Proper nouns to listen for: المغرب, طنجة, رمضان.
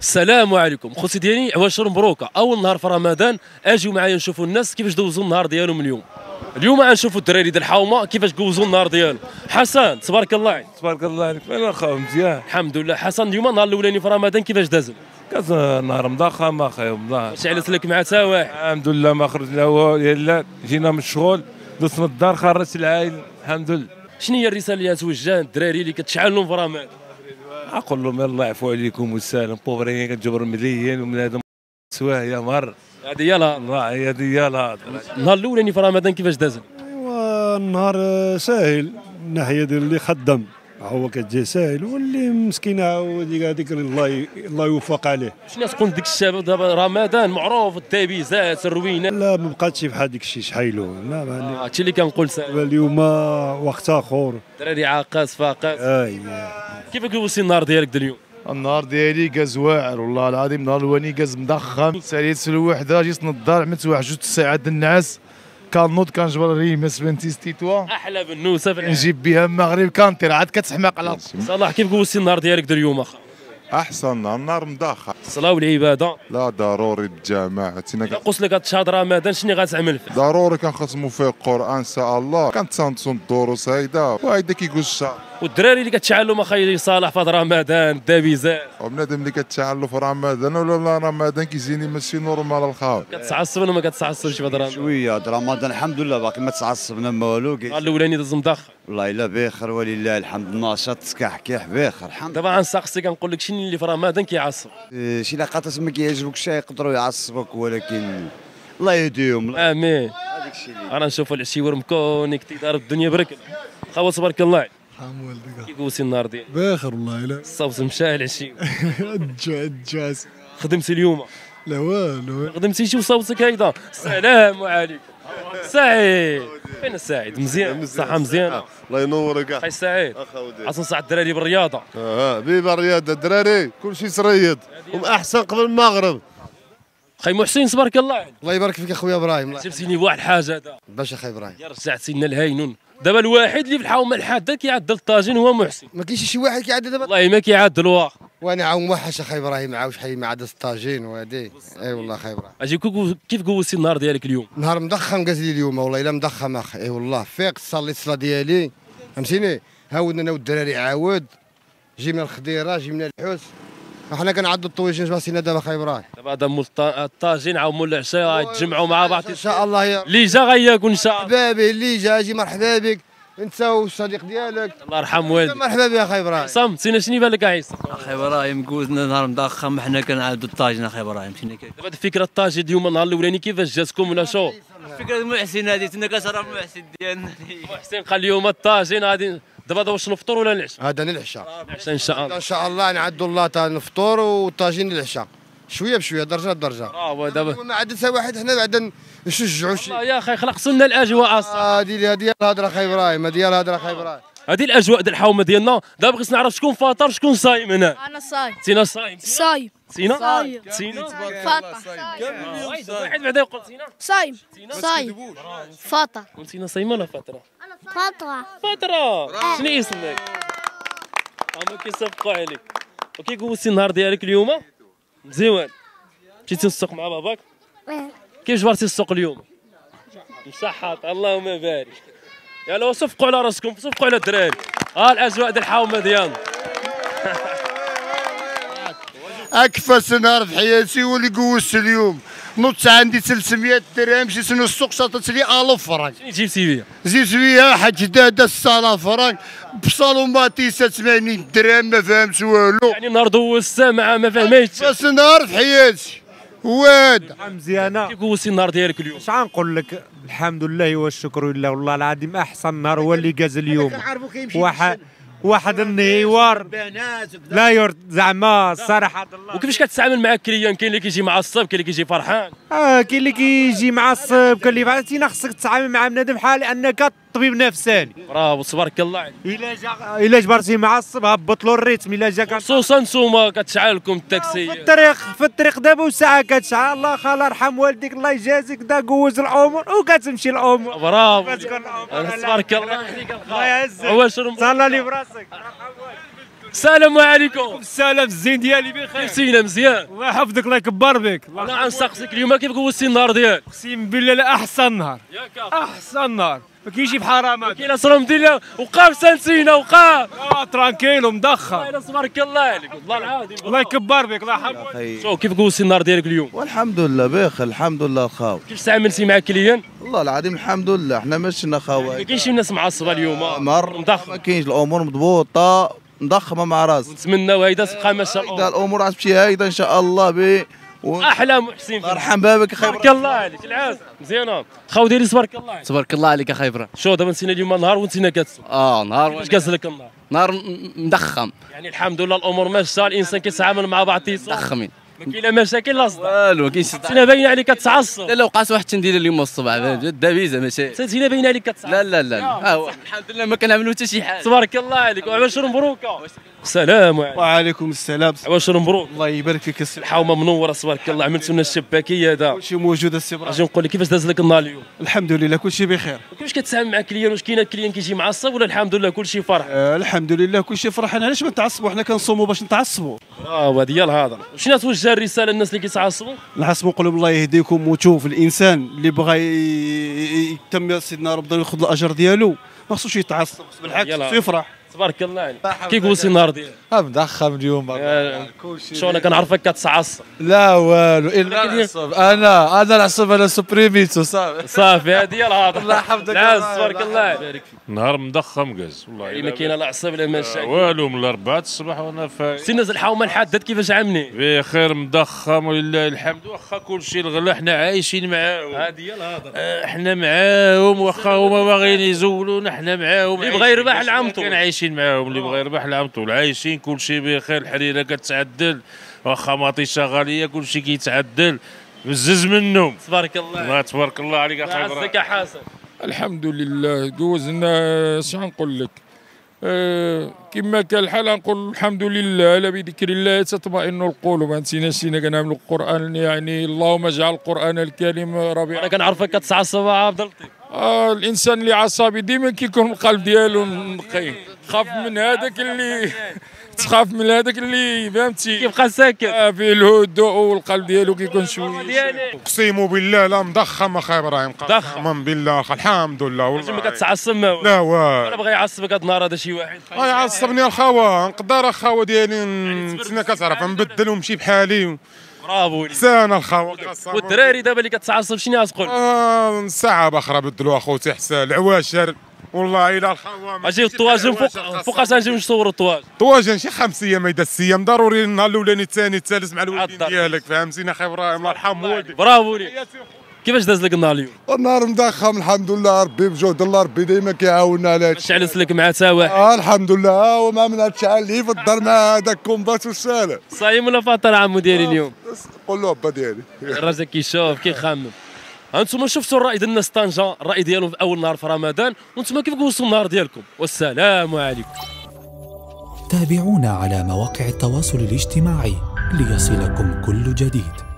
السلام عليكم خوتي ديالي، عواشر مبروكه. اول نهار في رمضان، اجيو معايا نشوفوا الناس كيفاش دوزوا النهار ديالهم. اليوم غنشوفوا الدراري ديال الحومه كيفاش دوزوا النهار ديالهم. حسن تبارك الله عليك. تبارك الله عليك. انا خويا مزيان الحمد لله. حسن اليوم النهار الاولاني في رمضان كيفاش داز؟ كان نهار مضخم اخي والله. شعلت لك مع تا واحد؟ الحمد لله ما خرج لا هو لا، جينا من الشغل دوزنا الدار، خرجت العائل الحمد لله. شنو هي الرساله اللي توجه الدراري اللي كتشعل لهم في رمضان؟ أقول لهم يلاه يعفو عليكم والسلام، بوغرين كتجبر مليين ومن هذا سواهيه مر. هذه هي الهضره والله، هذه هي الهضره. النهار الأولاني في رمضان كيفاش داز؟ ايوا النهار ساهل من ناحيه ديال اللي خدام، هو كتجي ساهل، واللي مسكين هذيك الله يوفق عليه. شنو تكون ديك الشباب دابا رمضان معروف التبيزات الروينه؟ لا ما بقاتش بحال داك الشيء شحالو. هادشي اللي كنقول ساهل. اليوم وقت اخر، الدراري عاقاس فاقاس. اييه كيف دوزتي النهار ديالك اليوم؟ النهار ديالي كاز واعر والله العظيم. النهار الواني كاز مضخم، ساليت الوحده جيت نضار، عملت واحد 2 ساعات د النعاس، كنوض كنجبر ريماس بنتيستيتوا احلى بالنوسه نجيب بها المغرب كنطير عاد كتحماق على راسي. صلاح كيف دوزتي النهار ديالك اليوم اخا؟ احسن النهار مضخم، الصلاه والعباده. لا ضروري بالجماعه تينا. نقص لك هاد رمضان شنو غتعمل فيه؟ ضروري كنختموا فيه القران ان شاء الله، كنتصنتوا الدروس هيدا وهيدا كيقول الشهر. والدراري اللي كتشعلوا اخي صالح في رمضان الدابيزات، وبنادم اللي كتشعلوا في رمضان ولا رمضان كيجيني ماشي نورمال الخاوي. كتعصب ولا ما كتعصبش في رمضان؟ شويه رمضان الحمد لله باقي ما تعصبنا والو. الاولاني داز مضخم والله الا بخير ولله الحمد، ناشط كحكيح بخير الحمد. دابا غنسقسي كنقول لك شنو اللي في رمضان كيعصب؟ شي لقطات ما كيعجبوكش يقدروا يعصبوك، ولكن الله يهديهم. امين. هذاك الشيء اللي انا نشوفوا العشيور مكونيكتي دار الدنيا بركه. خاوه تبارك الله عليك. الحمد لله. كي دوزتي النهار ديالك؟ باخر والله الا. الصوت مشى العشيور. الجاس. خدمتي اليوم؟ لا والو. خدمتيش وصوتك هيدا. السلام عليكم. سعيد فين سعيد؟ مزيان الصحة مزيانة الله ينورك اخي سعيد. اصلا صح الدراري بالرياضة. بيبا الرياضة الدراري كلشي سريض هم احسن قبل المغرب. خي محسن تبارك الله عليك. الله يبارك فيك اخويا ابراهيم. جبتيني بواحد الحاجة هذا باش اخي ابراهيم رجعتي لنا الهينون. دابا الواحد اللي في الحومة الحادة كيعدل الطاجين هو محسن، ما كاينش شي واحد كيعدل دابا. والله ما كيعدل واخا. وانا عاون وحش اخي ابراهيم، عاوش حي ما عاد الطاجين وهادي. اي والله اخي ابراهيم. اجي كيف قوزتي النهار ديالك اليوم؟ نهار مضخم قاز لي اليوم والله الا مضخم اخي. اي والله فيق صليت الصلاه ديالي فهمتيني، هاودنا انا والدراري عاود جينا الخضيره جينا الحوس، حنا كنعدوا الطويجين جباسينا دابا اخي ابراهيم. دابا هذا مول الطاجين عاود مول العشاء يتجمعوا مع بعض ان شاء الله. يا اللي جا غياكل ان شاء الله. مرحبا به اللي جا، اجي مرحبا بك انت والصديق ديالك الله يرحم والديك. مرحبا بك اخي ابراهيم. عصام سينا شنو يبان لك عيسى؟ اخي ابراهيم كوزنا نهار مضخم، حنا كنعاودوا الطاجين اخي ابراهيم. دابا الفكره الطاجين اليوم النهار الاولاني كيفاش جاتكم ولا شو؟ الفكره محسن هذه تنا كتهرب محسن ديالنا. محسن قال اليوم الطاجين غادي. دابا واش نفطر ولا العشاء؟ هذا العشاء ان شاء الله. ان شاء الله نعدوا الله تاع الفطور والطاجين العشاء شويه بشويه درجه بدرجه. دابا ما عاد حتى واحد، حنا بعدا نشجعوا شي. يا اخي خلقتوا لنا الاجواء اصلا. هذه الهضره اخي ابراهيم، هذه الهضره اخي ابراهيم. هذه الاجواء ديال الحومه ديالنا. دابا بغيت نعرف شكون فاطر شكون صايم هنا. انا صايم. سينا صايم. صايم. سينا صايم. سينا فاطر. واحد بعدا يقول سينا صايم. صايم. فاطر. كنتينا صايمه ولا فاطره؟ فترة. شنو اسمك؟ هما كيصفقوا عليك. وكيقوزتي النهار ديالك اليوم؟ مزيان. مشيتي للسوق مع باباك؟ ايه. كيف جبرتي السوق اليوم؟ مصحات اللهم بارك. يلا صفقوا على راسكم، صفقوا على الدراري. ها الاجواء ديال الحومه ديالنا. اكفس نهار في حياتي هو اللي قوزت اليوم. نط عندي 300 درهم جيت من السوق شطت لي 1000 فرنك. شنو جبتي بيها؟ جبت بيها حجداده 6000 فرنك، بصل وماطيسه 80 درهم ما فهمتش والو. يعني نهار دوزتها مع ما فهمتش. بس نهار في حياتي هو هذا. الحمد لله مزيانه. كيف دوزتي النهار ديالك اليوم؟ اش غنقول لك؟ الحمد لله والشكر لله والله العظيم احسن نهار هو اللي جاز اليوم. واحد النهار لا يرد زعما صراحه الله. وكيفاش كتتعامل مع الكليان؟ كاين اللي كيجي معصب، كاين اللي كيجي فرحان. كاين اللي كيجي معصب، كاين اللي بعثتينا. خصك تتعامل مع بنادم بحال انك الطبيب نفساني. برافو تبارك الله عليك. الا جبرتي معصب هبط له الريتم. الا جاك خصوصا نتوما كتشعل لكم التاكسي في الطريق دابا وساعه كتشعل. الله خالي يرحم والديك الله يجازيك دا قوز العمر وكتمشي الامور. برافو تبارك الله عليك. الله يعزك. واشرم صلى لي براسك. السلام عليكم. السلام الزين ديالي بخير. سينا مزيان الله يحفظك الله يكبر بك. انا غنسقسيك اليوم كيف كوزتي النهار ديالك؟ اقسم بالله لا احسن نهار احسن نهار ما كاينش بحال راه. ما كاين اصلا مدير وقاف سانسينا وقاف ترانكيل ومدخل. الله تبارك الله عليك والله العظيم الله يكبر بك الله يحفظك. شوف كيف كوزتي النهار ديالك اليوم؟ والحمد لله بخير الحمد لله. خاوي كيف تعاملتي مع كليان؟ والله العظيم الحمد لله حنا ماشينا خوايا. ما كاينش الناس معصبه اليوم مدخل ما كاينش الامور مضبوطه مضخمه مع راس. نتمناو هيدا تبقى ماشيه الامور عاد تمشي هيدا ان شاء الله بي احلى محسن. الله يرحم بابك اخي برا. تبارك الله عليك العاس مزيانه خاو ديالي. تبارك الله عليك تبارك الله عليك اخي برا. شو دابا نسينا اليوم نهار ونسينا كاتسو. نهار واش كاز لك النهار؟ نهار مضخم يعني الحمد لله الامور ماشيه الانسان كيتعامل مع بعضياتو مضخمين ما كاين لا مشاكل لا صداع والو. كاين شفتينا باينه عليك كتعصب. لا وقعت واحد التنديله اليوم الصباح دابيزه ماشي شفتينا باينه عليك كتعصب. لا لا لا الحمد لله ما كنعملوا حتى شي حاجه. تبارك الله عليك وعواشر مبروكه. السلام عليكم. وعليكم السلام. عواشر مبروك الله يبارك فيك. الحومه منوره تبارك الله. عملتوا لنا الشباكيه هذا كلشي موجود. السي برا اجي نقول لك كيفاش داز لك النهار اليوم؟ الحمد لله كلشي بخير. كيفاش كتساهم مع كليان؟ واش كاين كليان كيجي معصب ولا الحمد لله كلشي فرح؟ الحمد لله كلشي فرحان. علاش ما نتعصبوا حنا كنصوموا باش نتعصبوا. هذه هي الهضره. شنو توجه الرساله للناس اللي كيتعصبوا؟ نعصبوا نقول الله يهديكم وتوف. الانسان اللي بغى يتم سيدنا ربي ياخذ الاجر ديالو ما خصوش يتعصب بالعكس خصو يفرح. تبارك الله عليك كي قلتي النهار ديالك؟ مدخم اليوم كلشي. شو انا كنعرفك كتعصب؟ لا والو الا العصب. انا العصب انا سوبريميتو صافي صافي هذه هي الهضره. الله يحفظك تبارك الله عليك. نهار مدخم كاز والله ما كاين لا عصب لا مشاكل والو. من 4 الصباح وانا فايق. سي نازل الحومه نحدد كيفاش عاملين بخير مدخم ولله الحمد. واخا كلشي الغلا حنا عايشين معاهم هذه هي الهضره. حنا معاهم واخا هما باغيين يزولونا حنا معاهم. اللي بغى يربح العام طول معاهم اللي بغى يربح العام طول عايشين كلشي بخير. الحريره كتعدل واخا مطيشه غاليه كلشي كيتعدل بزز منهم. تبارك الله عليك. الله تبارك الله عليك اخي برا. عزك يا حسن. الحمد لله دوزنا اش غنقول لك كما كان الحال. غنقول الحمد لله لا بذكر الله تطمئن القلوب. ما نسيناش كنعملوا القران يعني اللهم اجعل القران الكريم ربيع. انا كنعرفك كتصعصب عبد اللطيف. الانسان اللي عصبي ديما كيكون القلب ديالو نقي. خاف من هذاك اللي تخاف من هذاك اللي فهمتي كيبقى ساكت في الهدوء والقلب ديالو كيكون شويه. اقسم بالله لا مضخم اخي ابراهيم قسما بالله الحمد لله والله. ما كتعصب لا والو. انا بغا يعصبك هاد النهار هذا شي واحد يعصبني الخوا. نقدر الخوا ديالي نتسنى كتعرف نبدل ونمشي بحالي. برافو سانا الخوا. والدراري دابا اللي كتعصب شنو غتقول؟ ساعه باخرى بدلوا اخوتي حسن العواشر والله الا الخوام. اجي الطواجن فوقاش غنجيو نصوروا الطواجن؟ طواجن شي 5 ايام هيدا 6 ايام ضروري. النهار الاولاني الثاني الثالث مع الوالدين ديالك فهمتيني اخي ابراهيم الله يرحم والديك. برافو ليك. كيفاش داز لك النهار اليوم؟ النهار مدخم الحمد لله. ربي بجهد الله ربي ديما كيعاوننا على هادشي. شعلت لك مع تا واحد؟ الحمد لله وما من هاد الشعل اللي في الدار مع هذاك كومبات والسالة. صايم ولا فاطر عمو ديالي اليوم؟ قول له با ديالي. الراجل كيشوف كيخمم. هانتوما شفتوا الراي ديال الناس طنجة الراي ديالهم في اول نهار في رمضان وانتوما كيف كوزتوا النهار ديالكم. والسلام عليكم. تابعونا على مواقع التواصل الاجتماعي ليصلكم كل جديد.